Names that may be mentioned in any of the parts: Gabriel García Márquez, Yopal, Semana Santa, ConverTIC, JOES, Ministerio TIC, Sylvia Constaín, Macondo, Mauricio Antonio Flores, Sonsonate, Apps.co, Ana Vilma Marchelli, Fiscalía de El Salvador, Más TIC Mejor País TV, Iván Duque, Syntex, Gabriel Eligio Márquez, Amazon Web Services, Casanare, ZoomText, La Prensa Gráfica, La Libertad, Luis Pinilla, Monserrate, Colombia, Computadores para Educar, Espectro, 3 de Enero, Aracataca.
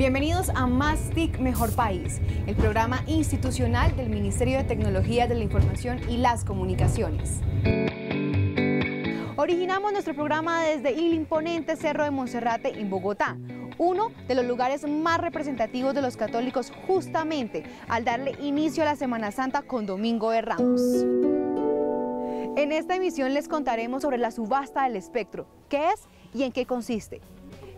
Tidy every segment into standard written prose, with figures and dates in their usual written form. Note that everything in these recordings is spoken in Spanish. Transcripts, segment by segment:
Bienvenidos a Más TIC, Mejor País, el programa institucional del Ministerio de Tecnologías de la Información y las Comunicaciones. Originamos nuestro programa desde el imponente Cerro de Monserrate en Bogotá, uno de los lugares más representativos de los católicos, justamente al darle inicio a la Semana Santa con Domingo de Ramos. En esta emisión les contaremos sobre la subasta del Espectro, qué es y en qué consiste.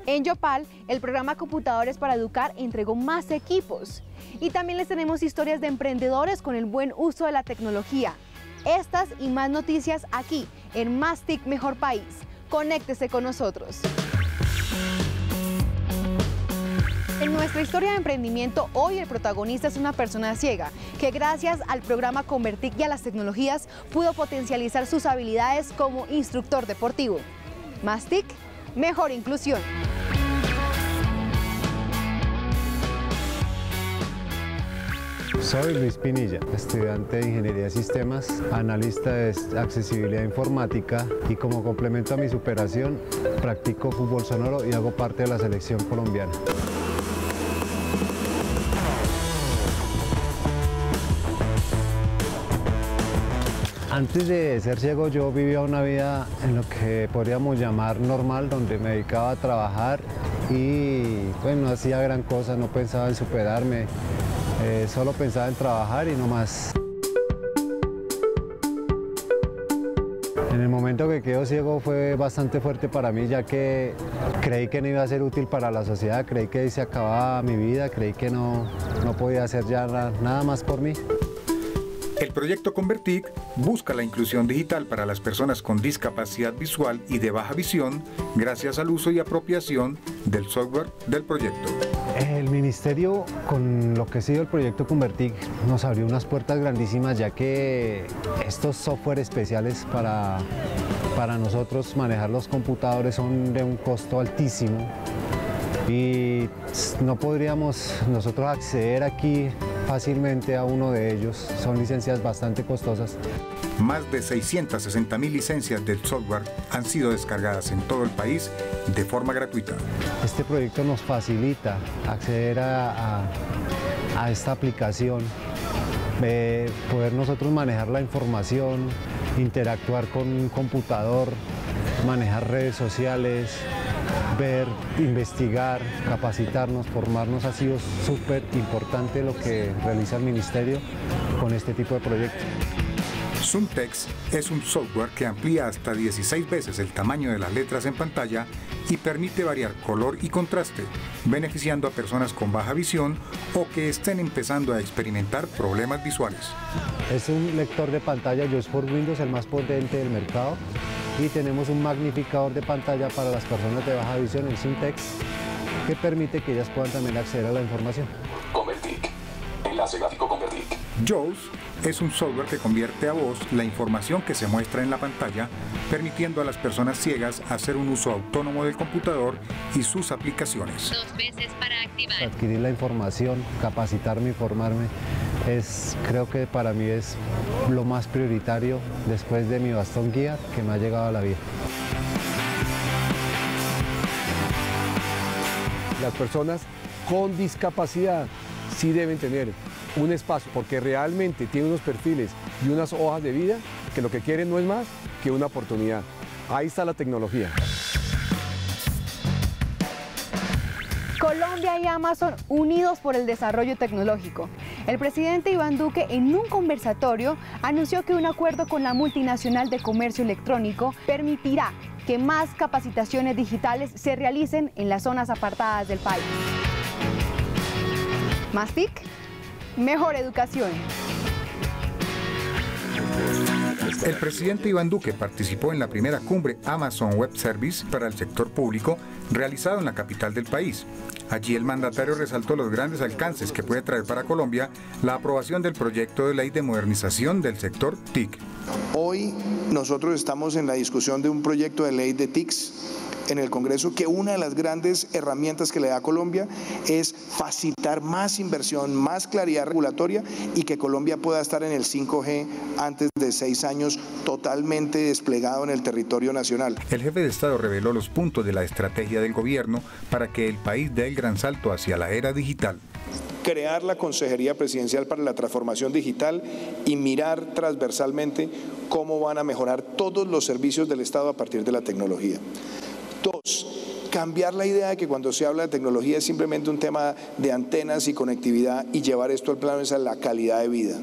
En Yopal, el programa Computadores para Educar entregó más equipos. Y también les tenemos historias de emprendedores con el buen uso de la tecnología. Estas y más noticias aquí, en Más TIC Mejor País. Conéctese con nosotros. En nuestra historia de emprendimiento, hoy el protagonista es una persona ciega que gracias al programa ConverTIC y a las tecnologías pudo potencializar sus habilidades como instructor deportivo. Más TIC, mejor inclusión. Soy Luis Pinilla, estudiante de Ingeniería de Sistemas, analista de accesibilidad informática y como complemento a mi superación, practico fútbol sonoro y hago parte de la selección colombiana. Antes de ser ciego yo vivía una vida en lo que podríamos llamar normal, donde me dedicaba a trabajar y bueno, no hacía gran cosa, no pensaba en superarme, solo pensaba en trabajar y no más. En el momento que quedo ciego fue bastante fuerte para mí, ya que creí que no iba a ser útil para la sociedad, creí que se acababa mi vida, creí que no podía hacer ya nada más por mí. El proyecto ConverTIC busca la inclusión digital para las personas con discapacidad visual y de baja visión gracias al uso y apropiación del software del proyecto. El ministerio, con lo que ha sido el proyecto ConverTIC, nos abrió unas puertas grandísimas, ya que estos software especiales para nosotros manejar los computadores son de un costo altísimo y no podríamos nosotros acceder aquí fácilmente a uno de ellos. Son licencias bastante costosas. Más de 660.000 licencias del software han sido descargadas en todo el país de forma gratuita. Este proyecto nos facilita acceder a esta aplicación, poder nosotros manejar la información, interactuar con un computador, manejar redes sociales, ver, investigar, capacitarnos, formarnos. Ha sido súper importante lo que realiza el ministerio con este tipo de proyectos. ZoomText es un software que amplía hasta 16 veces el tamaño de las letras en pantalla y permite variar color y contraste, beneficiando a personas con baja visión o que estén empezando a experimentar problemas visuales. Es un lector de pantalla JOES por Windows, el más potente del mercado. Y tenemos un magnificador de pantalla para las personas de baja visión, el Syntex, que permite que ellas puedan también acceder a la información. ConverTIC. Enlace gráfico ConverTIC. JOES es un software que convierte a voz la información que se muestra en la pantalla, permitiendo a las personas ciegas hacer un uso autónomo del computador y sus aplicaciones. Dos veces para activar. Adquirir la información, capacitarme y formarme. Creo que para mí es lo más prioritario después de mi bastón guía que me ha llegado a la vida. Las personas con discapacidad sí deben tener un espacio, porque realmente tienen unos perfiles y unas hojas de vida que lo que quieren no es más que una oportunidad. Ahí está la tecnología. Colombia y Amazon unidos por el desarrollo tecnológico. El presidente Iván Duque, en un conversatorio, anunció que un acuerdo con la multinacional de comercio electrónico permitirá que más capacitaciones digitales se realicen en las zonas apartadas del país. Más TIC, mejor educación. El presidente Iván Duque participó en la primera cumbre Amazon Web Services para el sector público realizado en la capital del país. Allí el mandatario resaltó los grandes alcances que puede traer para Colombia la aprobación del proyecto de ley de modernización del sector TIC. Hoy nosotros estamos en la discusión de un proyecto de ley de TICs en el Congreso que una de las grandes herramientas que le da a Colombia es facilitar más inversión, más claridad regulatoria y que Colombia pueda estar en el 5G antes de 6 años totalmente desplegado en el territorio nacional. El jefe de Estado reveló los puntos de la estrategia del gobierno para que el país dé el gran salto hacia la era digital. Crear la Consejería Presidencial para la Transformación Digital y mirar transversalmente cómo van a mejorar todos los servicios del Estado a partir de la tecnología. 2. Cambiar la idea de que cuando se habla de tecnología es simplemente un tema de antenas y conectividad y llevar esto al plano es a la calidad de vida.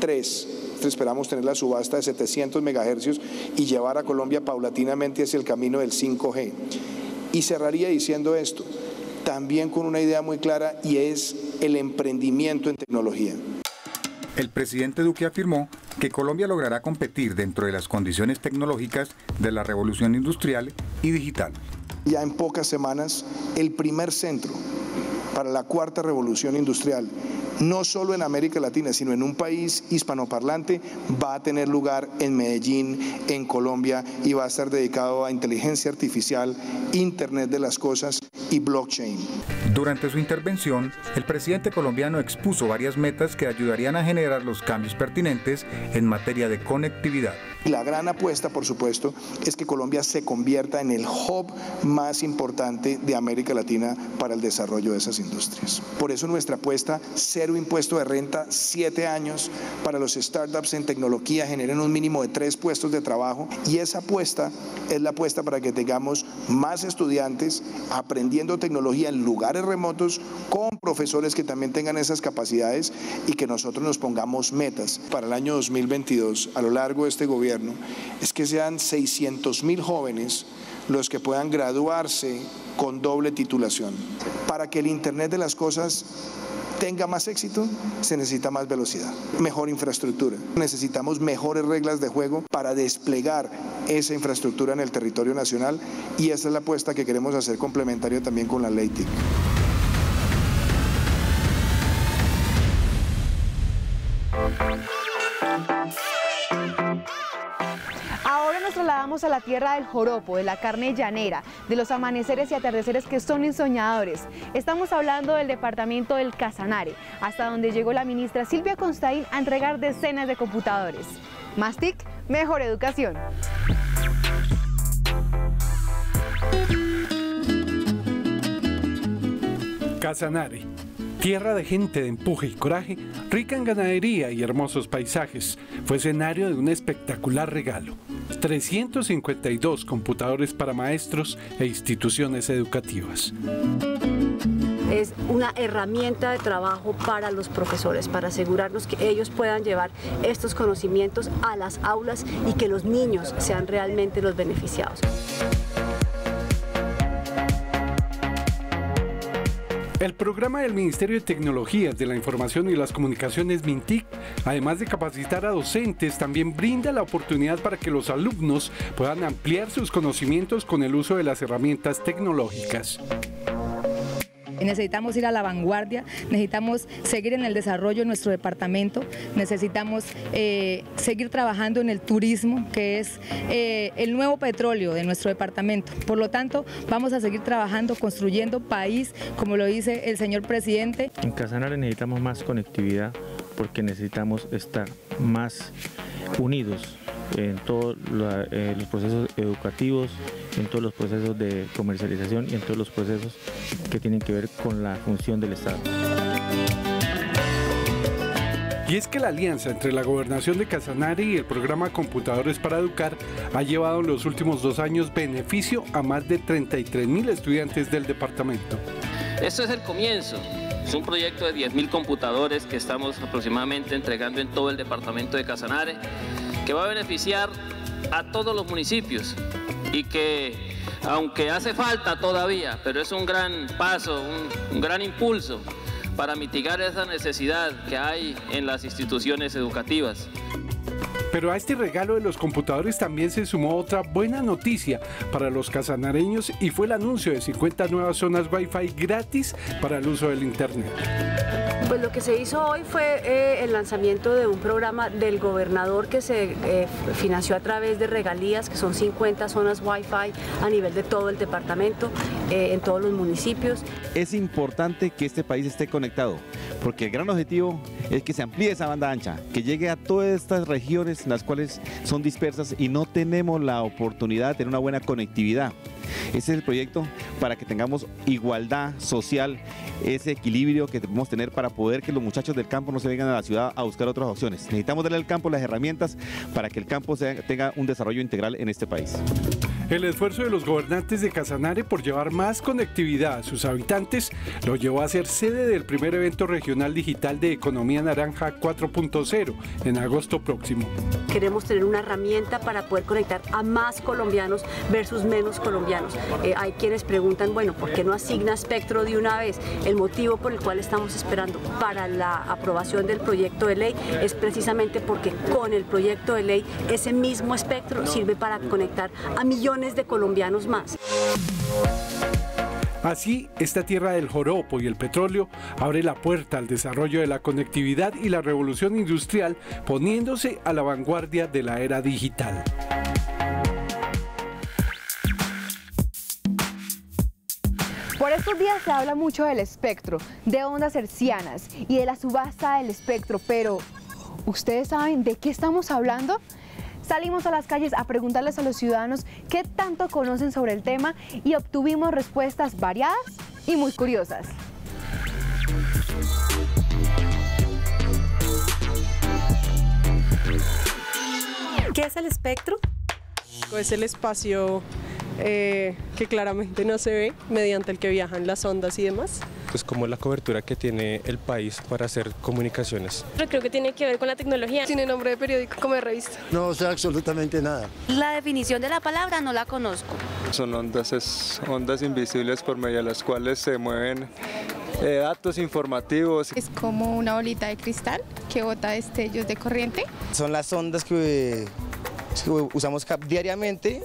3. Esperamos tener la subasta de 700 megahercios y llevar a Colombia paulatinamente hacia el camino del 5G. Y cerraría diciendo esto, también con una idea muy clara, y es el emprendimiento en tecnología. El presidente Duque afirmó que Colombia logrará competir dentro de las condiciones tecnológicas de la revolución industrial y digital. Ya en pocas semanas, el primer centro para la cuarta revolución industrial, no solo en América Latina, sino en un país hispanoparlante, va a tener lugar en Medellín, en Colombia, y va a estar dedicado a inteligencia artificial, Internet de las cosas y blockchain. Durante su intervención, el presidente colombiano expuso varias metas que ayudarían a generar los cambios pertinentes en materia de conectividad. La gran apuesta, por supuesto, es que Colombia se convierta en el hub más importante de América Latina para el desarrollo de esas industrias. Por eso nuestra apuesta, cero impuesto de renta, 7 años, para los startups en tecnología generen un mínimo de 3 puestos de trabajo, y esa apuesta es la apuesta para que tengamos más estudiantes aprendiendo tecnología en lugares remotos con profesores que también tengan esas capacidades y que nosotros nos pongamos metas para el año 2022 a lo largo de este gobierno. Es que sean 600.000 jóvenes los que puedan graduarse con doble titulación. Para que el Internet de las cosas tenga más éxito, se necesita más velocidad, mejor infraestructura. Necesitamos mejores reglas de juego para desplegar esa infraestructura en el territorio nacional, y esa es la apuesta que queremos hacer complementaria también con la ley TIC. Trasladamos a la tierra del joropo, de la carne llanera, de los amaneceres y atardeceres que son ensoñadores. Estamos hablando del departamento del Casanare, hasta donde llegó la ministra Sylvia Constaín a entregar decenas de computadores. Más TIC, mejor educación. Casanare, tierra de gente de empuje y coraje, rica en ganadería y hermosos paisajes, fue escenario de un espectacular regalo. 352 computadores para maestros e instituciones educativas. Es una herramienta de trabajo para los profesores, para asegurarnos que ellos puedan llevar estos conocimientos a las aulas y que los niños sean realmente los beneficiados. El programa del Ministerio de Tecnologías de la Información y las Comunicaciones MinTIC, además de capacitar a docentes, también brinda la oportunidad para que los alumnos puedan ampliar sus conocimientos con el uso de las herramientas tecnológicas. Necesitamos ir a la vanguardia, necesitamos seguir en el desarrollo de nuestro departamento, necesitamos seguir trabajando en el turismo, que es el nuevo petróleo de nuestro departamento. Por lo tanto, vamos a seguir trabajando, construyendo país, como lo dice el señor presidente. En Casanare necesitamos más conectividad porque necesitamos estar más unidos en todos los procesos educativos, en todos los procesos de comercialización y en todos los procesos que tienen que ver con la función del Estado. Y es que la alianza entre la Gobernación de Casanare y el programa Computadores para Educar ha llevado en los últimos 2 años beneficio a más de 33.000 estudiantes del departamento. Esto es el comienzo. Es un proyecto de 10.000 computadores que estamos aproximadamente entregando en todo el departamento de Casanare, que va a beneficiar a todos los municipios y que, aunque hace falta todavía, pero es un gran paso, un gran impulso para mitigar esa necesidad que hay en las instituciones educativas. Pero a este regalo de los computadores también se sumó otra buena noticia para los casanareños y fue el anuncio de 50 nuevas zonas Wi-Fi gratis para el uso del Internet. Pues lo que se hizo hoy fue el lanzamiento de un programa del gobernador que se financió a través de regalías, que son 50 zonas Wi-Fi a nivel de todo el departamento, en todos los municipios. Es importante que este país esté conectado, porque el gran objetivo es que se amplíe esa banda ancha, que llegue a todas estas regiones en las cuales son dispersas y no tenemos la oportunidad de tener una buena conectividad. Ese es el proyecto para que tengamos igualdad social, ese equilibrio que debemos tener para poder que los muchachos del campo no se vengan a la ciudad a buscar otras opciones. Necesitamos darle al campo las herramientas para que el campo tenga un desarrollo integral en este país. El esfuerzo de los gobernantes de Casanare por llevar más conectividad a sus habitantes lo llevó a ser sede del primer evento regional digital de Economía Naranja 4.0 en agosto próximo. Queremos tener una herramienta para poder conectar a más colombianos versus menos colombianos. Hay quienes preguntan, bueno, ¿por qué no asigna Espectro de una vez? El motivo por el cual estamos esperando para la aprobación del proyecto de ley es precisamente porque con el proyecto de ley ese mismo espectro sirve para conectar a millones de colombianos más. Así, esta tierra del joropo y el petróleo abre la puerta al desarrollo de la conectividad y la revolución industrial, poniéndose a la vanguardia de la era digital. Por estos días se habla mucho del espectro, de ondas hercianas y de la subasta del espectro, pero ¿ustedes saben de qué estamos hablando? Salimos a las calles a preguntarles a los ciudadanos qué tanto conocen sobre el tema y obtuvimos respuestas variadas y muy curiosas. ¿Qué es el espectro? Es el espacio que claramente no se ve, mediante el que viajan las ondas y demás. Pues como la cobertura que tiene el país para hacer comunicaciones. Pero creo que tiene que ver con la tecnología. Tiene nombre de periódico, como de revista. No sé absolutamente nada. La definición de la palabra no la conozco. Son ondas invisibles por medio de las cuales se mueven datos informativos. Es como una bolita de cristal que bota destellos de corriente. Son las ondas que usamos diariamente,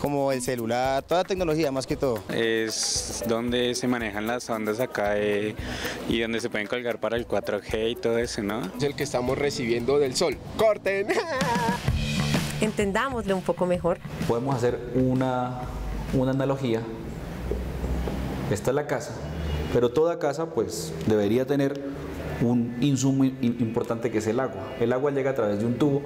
como el celular, toda la tecnología más que todo. Es donde se manejan las ondas acá y donde se pueden colgar para el 4G y todo eso, ¿no? Es el que estamos recibiendo del sol. ¡Corten! Entendámoslo un poco mejor. Podemos hacer una analogía. Esta es la casa, pero toda casa pues debería tener un insumo importante que es el agua. El agua llega a través de un tubo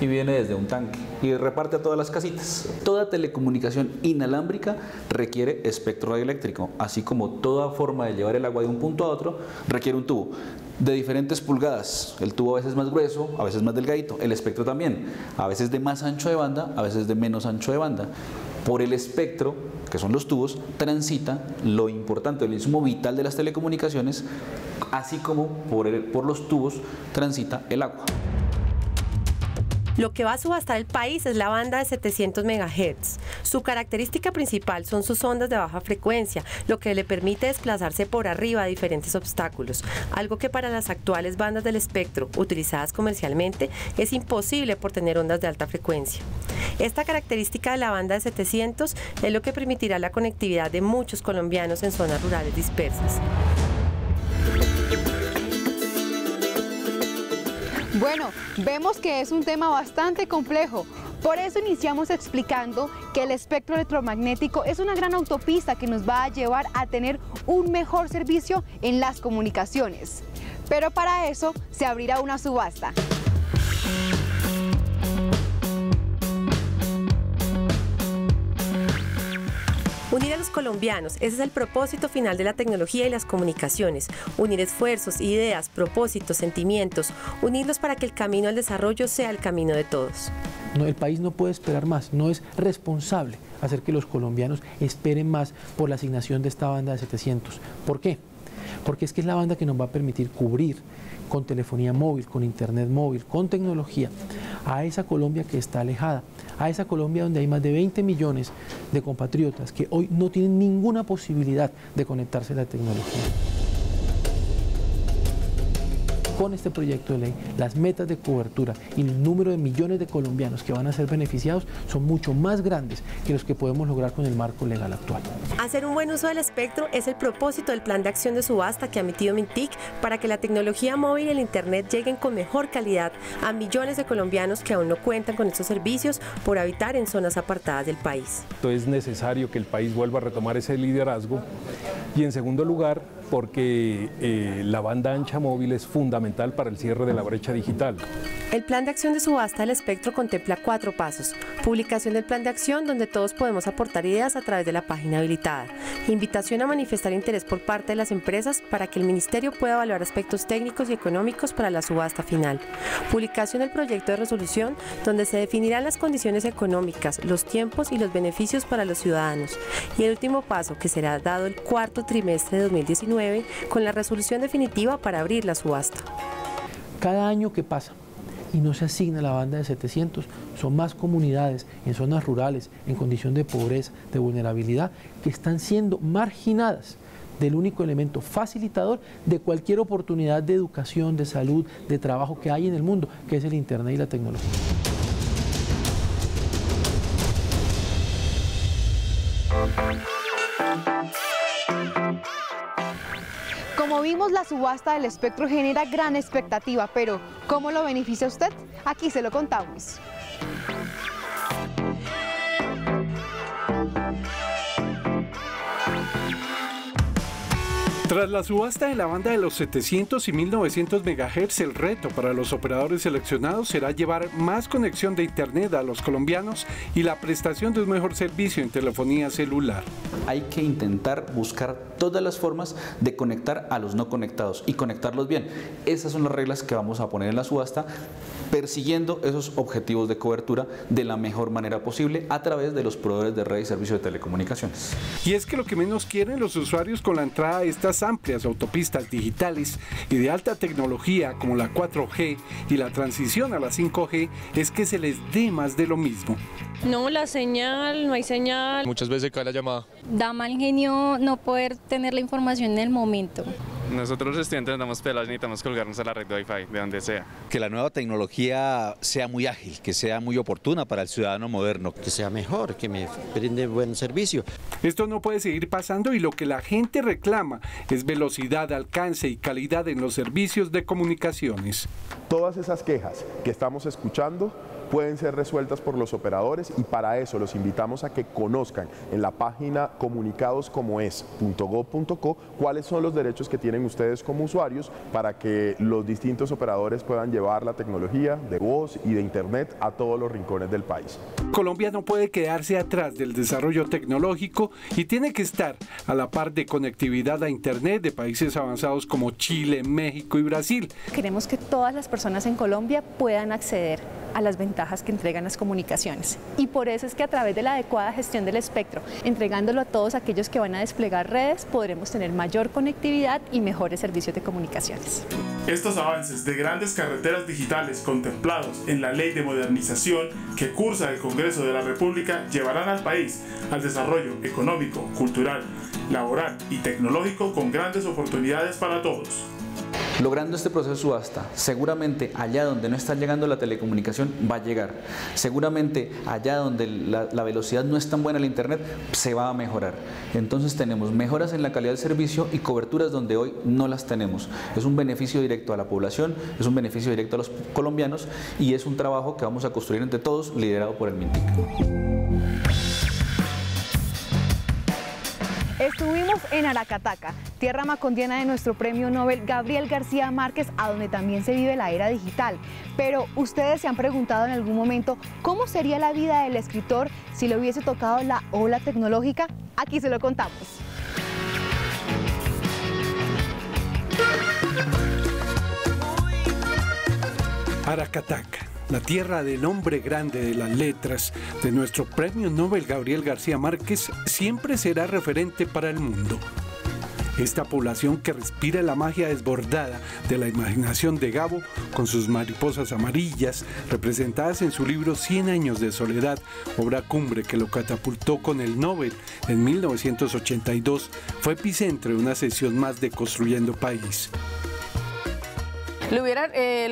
y viene desde un tanque y reparte a todas las casitas. Toda telecomunicación inalámbrica requiere espectro radioeléctrico, así como toda forma de llevar el agua de un punto a otro requiere un tubo de diferentes pulgadas. El tubo a veces más grueso, a veces más delgadito, el espectro también, a veces de más ancho de banda, a veces de menos ancho de banda. Por el espectro, que son los tubos, transita lo importante, el insumo vital de las telecomunicaciones, así como por los tubos transita el agua. Lo que va a subastar el país es la banda de 700 MHz. Su característica principal son sus ondas de baja frecuencia, lo que le permite desplazarse por arriba de diferentes obstáculos, algo que para las actuales bandas del espectro utilizadas comercialmente es imposible por tener ondas de alta frecuencia. Esta característica de la banda de 700 es lo que permitirá la conectividad de muchos colombianos en zonas rurales dispersas. Bueno, vemos que es un tema bastante complejo, por eso iniciamos explicando que el espectro electromagnético es una gran autopista que nos va a llevar a tener un mejor servicio en las comunicaciones. Pero para eso se abrirá una subasta. Unir a los colombianos, ese es el propósito final de la tecnología y las comunicaciones. Unir esfuerzos, ideas, propósitos, sentimientos, unirlos para que el camino al desarrollo sea el camino de todos. No, el país no puede esperar más, no es responsable hacer que los colombianos esperen más por la asignación de esta banda de 700. ¿Por qué? Porque es que es la banda que nos va a permitir cubrir con telefonía móvil, con internet móvil, con tecnología, a esa Colombia que está alejada, a esa Colombia donde hay más de 20 millones de compatriotas que hoy no tienen ninguna posibilidad de conectarse a la tecnología. con este proyecto de ley, las metas de cobertura y el número de millones de colombianos que van a ser beneficiados son mucho más grandes que los que podemos lograr con el marco legal actual. Hacer un buen uso del espectro es el propósito del plan de acción de subasta que ha emitido MinTIC para que la tecnología móvil y el internet lleguen con mejor calidad a millones de colombianos que aún no cuentan con estos servicios por habitar en zonas apartadas del país. Es necesario que el país vuelva a retomar ese liderazgo y, en segundo lugar, porque la banda ancha móvil es fundamental para el cierre de la brecha digital. El plan de acción de subasta del espectro contempla 4 pasos. Publicación del plan de acción, donde todos podemos aportar ideas a través de la página habilitada. Invitación a manifestar interés por parte de las empresas para que el ministerio pueda evaluar aspectos técnicos y económicos para la subasta final. Publicación del proyecto de resolución, donde se definirán las condiciones económicas, los tiempos y los beneficios para los ciudadanos. Y el último paso, que será dado el cuarto trimestre de 2019, con la resolución definitiva para abrir la subasta. Cada año que pasa y no se asigna la banda de 700, son más comunidades en zonas rurales, en condición de pobreza, de vulnerabilidad, que están siendo marginadas del único elemento facilitador de cualquier oportunidad de educación, de salud, de trabajo que hay en el mundo, que es el internet y la tecnología. Como vimos, la subasta del espectro genera gran expectativa, pero ¿cómo lo beneficia usted? Aquí se lo contamos. Tras la subasta de la banda de los 700 y 1900 MHz, el reto para los operadores seleccionados será llevar más conexión de internet a los colombianos y la prestación de un mejor servicio en telefonía celular. Hay que intentar buscar todas las formas de conectar a los no conectados y conectarlos bien. Esas son las reglas que vamos a poner en la subasta, persiguiendo esos objetivos de cobertura de la mejor manera posible a través de los proveedores de red y servicios de telecomunicaciones. Y es que lo que menos quieren los usuarios con la entrada de estas amplias autopistas digitales y de alta tecnología como la 4G y la transición a la 5G es que se les dé más de lo mismo. No, la señal, no hay señal. Muchas veces cae la llamada. Da mal genio no poder tener la información en el momento. Nosotros los estudiantes nos damos pelados y necesitamos colgarnos a la red de Wi-Fi, de donde sea. Que la nueva tecnología sea muy ágil, que sea muy oportuna para el ciudadano moderno. Que sea mejor, que me brinde buen servicio. Esto no puede seguir pasando y lo que la gente reclama es velocidad, alcance y calidad en los servicios de comunicaciones. Todas esas quejas que estamos escuchando pueden ser resueltas por los operadores y para eso los invitamos a que conozcan en la página comunicadoscomoes.gov.co cuáles son los derechos que tienen ustedes como usuarios para que los distintos operadores puedan llevar la tecnología de voz y de internet a todos los rincones del país. Colombia no puede quedarse atrás del desarrollo tecnológico y tiene que estar a la par de conectividad a internet de países avanzados como Chile, México y Brasil. Queremos que todas las personas en Colombia puedan acceder a las ventajas que entregan las comunicaciones. Y por eso es que a través de la adecuada gestión del espectro, entregándolo a todos aquellos que van a desplegar redes, podremos tener mayor conectividad y mejores servicios de comunicaciones. Estos avances de grandes carreteras digitales contemplados en la Ley de Modernización que cursa el Congreso de la República llevarán al país al desarrollo económico, cultural, laboral y tecnológico con grandes oportunidades para todos. Logrando este proceso de subasta, seguramente allá donde no está llegando la telecomunicación va a llegar. Seguramente allá donde la velocidad no es tan buena el internet se va a mejorar. Entonces tenemos mejoras en la calidad del servicio y coberturas donde hoy no las tenemos. Es un beneficio directo a la población, es un beneficio directo a los colombianos y es un trabajo que vamos a construir entre todos liderado por el MinTIC. Estuvimos en Aracataca, tierra macondiana de nuestro premio Nobel Gabriel García Márquez, a donde también se vive la era digital. Pero ustedes se han preguntado en algún momento cómo sería la vida del escritor si le hubiese tocado la ola tecnológica. Aquí se lo contamos. Aracataca, la tierra del hombre grande de las letras, de nuestro premio Nobel Gabriel García Márquez, siempre será referente para el mundo. Esta población que respira la magia desbordada de la imaginación de Gabo, con sus mariposas amarillas, representadas en su libro 100 años de soledad, obra cumbre que lo catapultó con el Nobel en 1982, fue epicentro de una sesión más de Construyendo País. Le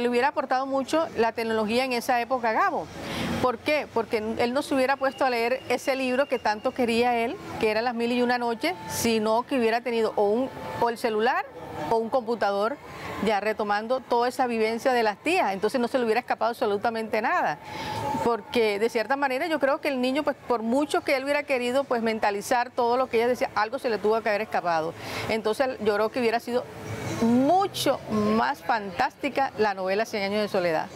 hubiera aportado mucho la tecnología en esa época a Gabo. ¿Por qué? Porque él no se hubiera puesto a leer ese libro que tanto quería él, que era Las Mil y Una Noches, sino que hubiera tenido o el celular o un computador, ya retomando toda esa vivencia de las tías. Entonces no se le hubiera escapado absolutamente nada, porque de cierta manera yo creo que el niño, pues por mucho que él hubiera querido pues mentalizar todo lo que ella decía, algo se le tuvo que haber escapado. Entonces yo creo que hubiera sido mucho más fantástica la novela 100 años de soledad.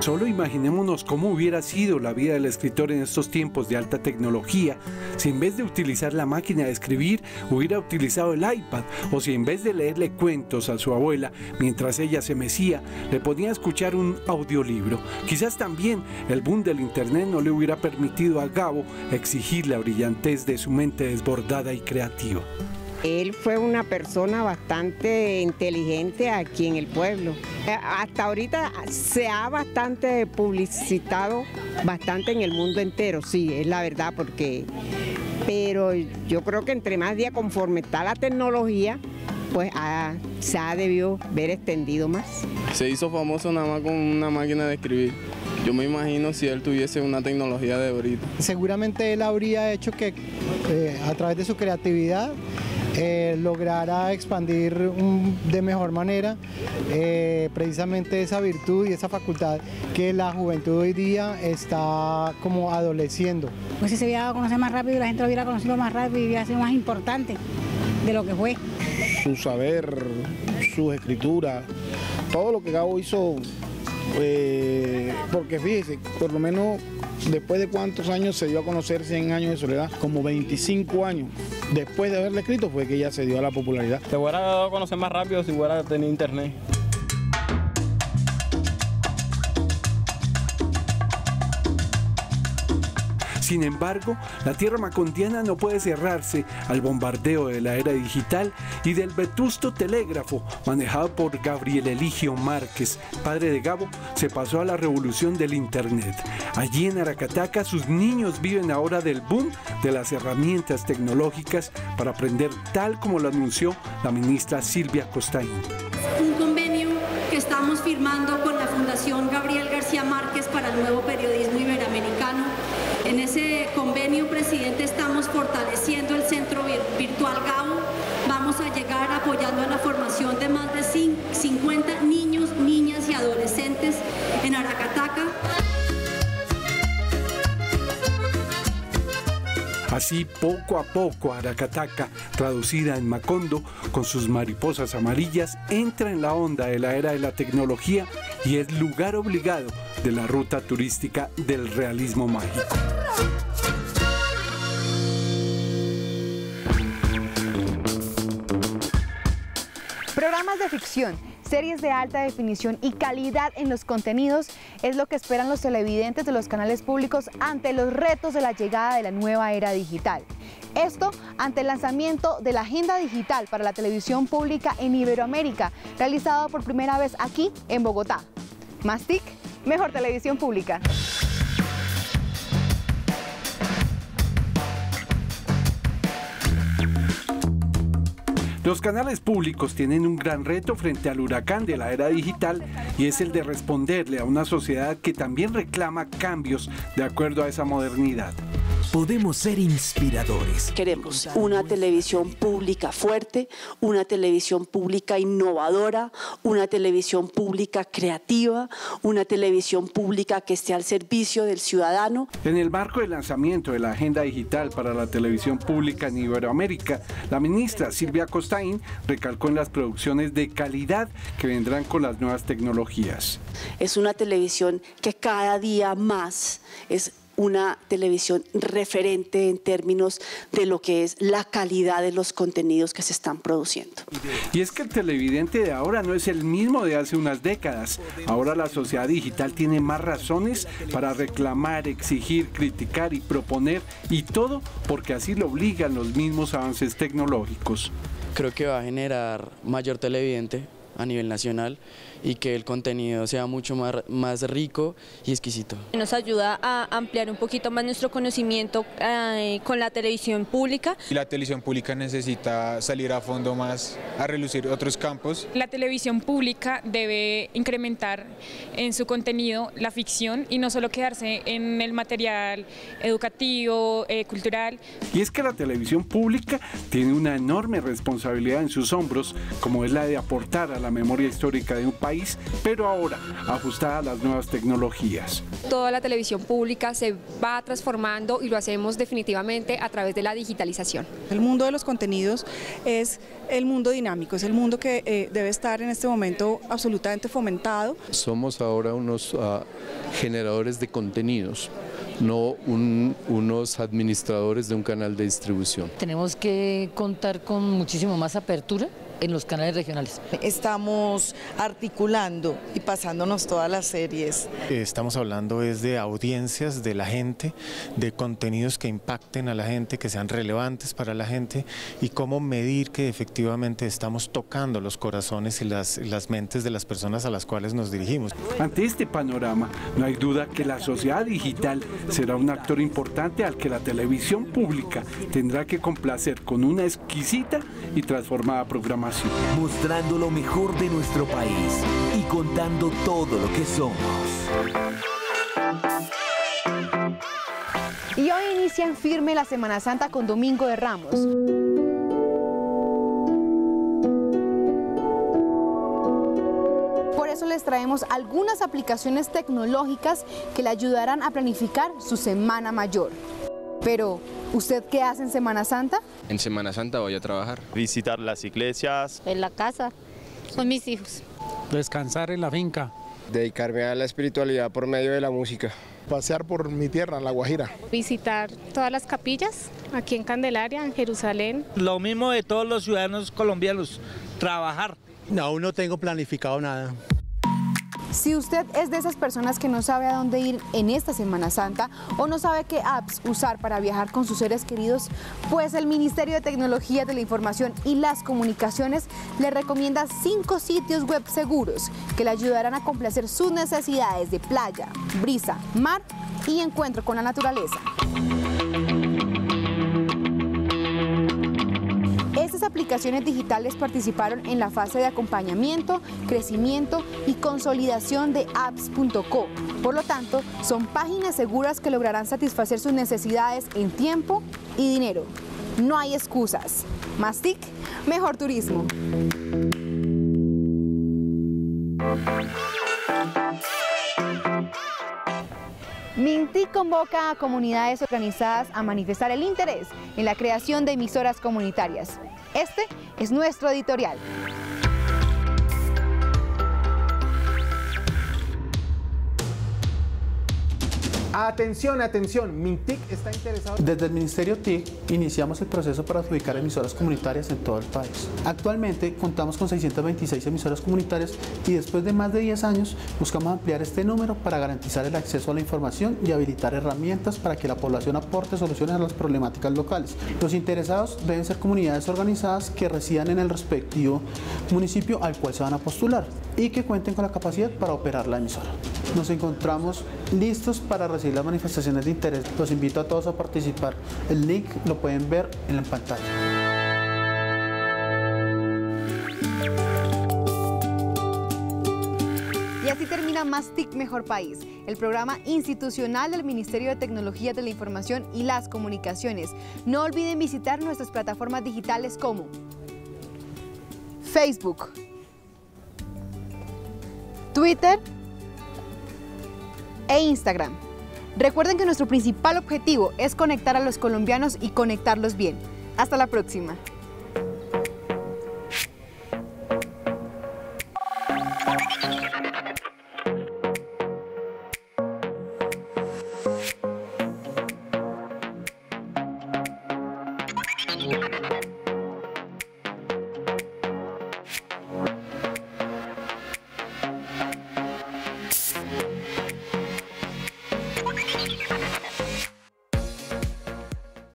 Solo imaginémonos cómo hubiera sido la vida del escritor en estos tiempos de alta tecnología, si en vez de utilizar la máquina de escribir hubiera utilizado el iPad, o si en vez de leerle cuentos a su abuela mientras ella se mecía, le ponía a escuchar un audiolibro. Quizás también el boom del internet no le hubiera permitido a Gabo exigir la brillantez de su mente desbordada y creativa. Él fue una persona bastante inteligente aquí en el pueblo. Hasta ahorita se ha bastante publicitado, bastante en el mundo entero, sí, es la verdad, porque... Pero yo creo que entre más día, conforme está la tecnología, pues se ha debido ver extendido más. Se hizo famoso nada más con una máquina de escribir. Yo me imagino si él tuviese una tecnología de ahorita. Seguramente él habría hecho que a través de su creatividad logrará expandir de mejor manera precisamente esa virtud y esa facultad que la juventud hoy día está como adoleciendo. Pues si se hubiera dado a conocer más rápido, la gente lo hubiera conocido más rápido y hubiera sido más importante de lo que fue. Su saber, sus escrituras, todo lo que Gabo hizo, porque fíjese, por lo menos después de cuántos años se dio a conocer 100 años de soledad, como 25 años. Después de haberle escrito fue que ya se dio a la popularidad. Te hubiera dado a conocer más rápido si hubiera tenido internet. Sin embargo, la tierra macondiana no puede cerrarse al bombardeo de la era digital y del vetusto telégrafo manejado por Gabriel Eligio Márquez, padre de Gabo, se pasó a la revolución del internet. Allí en Aracataca sus niños viven ahora del boom de las herramientas tecnológicas para aprender, tal como lo anunció la ministra Sylvia Constaín. Un convenio que estamos firmando con la Fundación Gabriel García Márquez para el Nuevo Periodismo Iberoamericano. En ese convenio, presidente, estamos fortaleciendo el Centro Virtual Gabo. Vamos a llegar apoyando a la formación de más de 50 niños, niñas y adolescentes en Aracataca. Así, poco a poco, Aracataca, traducida en Macondo, con sus mariposas amarillas, entra en la onda de la era de la tecnología y es lugar obligado de la ruta turística del realismo mágico. Programas de ficción, series de alta definición y calidad en los contenidos es lo que esperan los televidentes de los canales públicos ante los retos de la llegada de la nueva era digital. Esto ante el lanzamiento de la Agenda Digital para la Televisión Pública en Iberoamérica, realizado por primera vez aquí en Bogotá. Más TIC, mejor televisión pública. Los canales públicos tienen un gran reto frente al huracán de la era digital y es el de responderle a una sociedad que también reclama cambios de acuerdo a esa modernidad. Podemos ser inspiradores. Queremos una televisión pública fuerte, una televisión pública innovadora, una televisión pública creativa, una televisión pública que esté al servicio del ciudadano. En el marco del lanzamiento de la Agenda Digital para la Televisión Pública en Iberoamérica, la ministra Sylvia Constaín recalcó en las producciones de calidad que vendrán con las nuevas tecnologías. Es una televisión que cada día más es una televisión referente en términos de lo que es la calidad de los contenidos que se están produciendo. Y es que el televidente de ahora no es el mismo de hace unas décadas. Ahora la sociedad digital tiene más razones para reclamar, exigir, criticar y proponer, y todo porque así lo obligan los mismos avances tecnológicos. Creo que va a generar mayor televidente a nivel nacional y que el contenido sea mucho más rico y exquisito. Nos ayuda a ampliar un poquito más nuestro conocimiento con la televisión pública. La televisión pública necesita salir a fondo más, a relucir otros campos. La televisión pública debe incrementar en su contenido la ficción y no solo quedarse en el material educativo, cultural. Y es que la televisión pública tiene una enorme responsabilidad en sus hombros, como es la de aportar a la memoria histórica de un país, pero ahora ajustada a las nuevas tecnologías. Toda la televisión pública se va transformando y lo hacemos definitivamente a través de la digitalización. El mundo de los contenidos es el mundo dinámico, es el mundo que debe estar en este momento absolutamente fomentado. Somos ahora unos generadores de contenidos, no unos administradores de un canal de distribución. Tenemos que contar con muchísimo más apertura en los canales regionales. Estamos articulando y pasándonos todas las series. Estamos hablando es de audiencias de la gente, de contenidos que impacten a la gente, que sean relevantes para la gente y cómo medir que efectivamente estamos tocando los corazones y las mentes de las personas a las cuales nos dirigimos. Ante este panorama, no hay duda que la sociedad digital será un actor importante al que la televisión pública tendrá que complacer con una exquisita y transformada programación. Mostrando lo mejor de nuestro país y contando todo lo que somos. Y hoy inicia en firme la Semana Santa con Domingo de Ramos. Por eso les traemos algunas aplicaciones tecnológicas que le ayudarán a planificar su Semana Mayor. Pero, ¿usted qué hace en Semana Santa? En Semana Santa voy a trabajar. Visitar las iglesias. En la casa, con mis hijos. Descansar en la finca. Dedicarme a la espiritualidad por medio de la música. Pasear por mi tierra, La Guajira. Visitar todas las capillas, aquí en Candelaria, en Jerusalén. Lo mismo de todos los ciudadanos colombianos, trabajar. Aún no tengo planificado nada. Si usted es de esas personas que no sabe a dónde ir en esta Semana Santa o no sabe qué apps usar para viajar con sus seres queridos, pues el Ministerio de Tecnología de la Información y las Comunicaciones le recomienda 5 sitios web seguros que le ayudarán a complacer sus necesidades de playa, brisa, mar y encuentro con la naturaleza. Estas aplicaciones digitales participaron en la fase de acompañamiento, crecimiento y consolidación de Apps.co. Por lo tanto, son páginas seguras que lograrán satisfacer sus necesidades en tiempo y dinero. No hay excusas. Más TIC, mejor turismo. MinTIC convoca a comunidades organizadas a manifestar el interés en la creación de emisoras comunitarias. Este es nuestro editorial. Atención, atención, MinTIC está interesado. Desde el Ministerio TIC iniciamos el proceso para adjudicar emisoras comunitarias en todo el país. Actualmente contamos con 626 emisoras comunitarias y después de más de 10 años buscamos ampliar este número para garantizar el acceso a la información y habilitar herramientas para que la población aporte soluciones a las problemáticas locales. Los interesados deben ser comunidades organizadas que residan en el respectivo municipio al cual se van a postular y que cuenten con la capacidad para operar la emisora. Nos encontramos listos para recibir las manifestaciones de interés. Los invito a todos a participar. El link lo pueden ver en la pantalla. Y así termina Más TIC Mejor País, el programa institucional del Ministerio de Tecnología de la Información y las Comunicaciones. No olviden visitar nuestras plataformas digitales como Facebook, Twitter e Instagram. Recuerden que nuestro principal objetivo es conectar a los colombianos y conectarlos bien. Hasta la próxima.